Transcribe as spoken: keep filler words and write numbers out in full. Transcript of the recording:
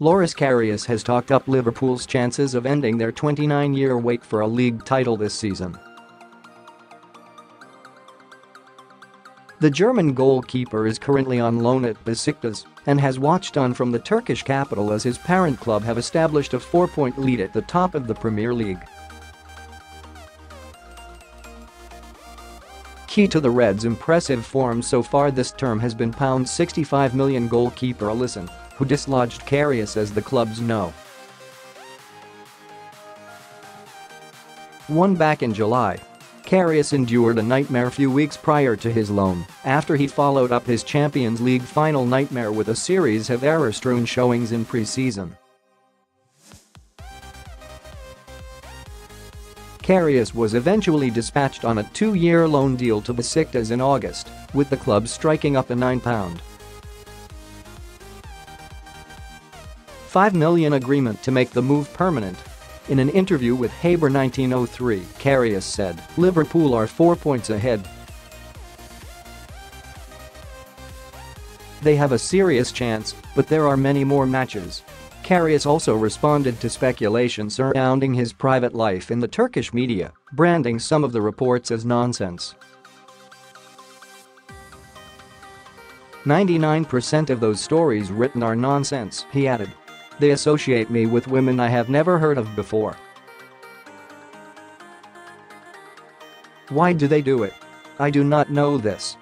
Loris Karius has talked up Liverpool's chances of ending their twenty-nine-year wait for a league title this season. The German goalkeeper is currently on loan at Besiktas and has watched on from the Turkish capital as his parent club have established a four-point lead at the top of the Premier League. Key to the Reds' impressive form so far this term has been sixty-five million pound goalkeeper Alisson, who dislodged Karius as the club's no. One back in July. Karius endured a nightmare few weeks prior to his loan, after he followed up his Champions League final nightmare with a series of error-strewn showings in pre-season. Karius was eventually dispatched on a two-year loan deal to Besiktas in August, with the club striking up a nine-pound. five million pound agreement to make the move permanent. In an interview with Haber nineteen oh three, Karius said, "Liverpool are four points ahead. They have a serious chance, but there are many more matches." Karius also responded to speculation surrounding his private life in the Turkish media, branding some of the reports as nonsense. ninety-nine percent of those stories written are nonsense," he added. "They associate me with women I have never heard of before. Why do they do it? I do not know this.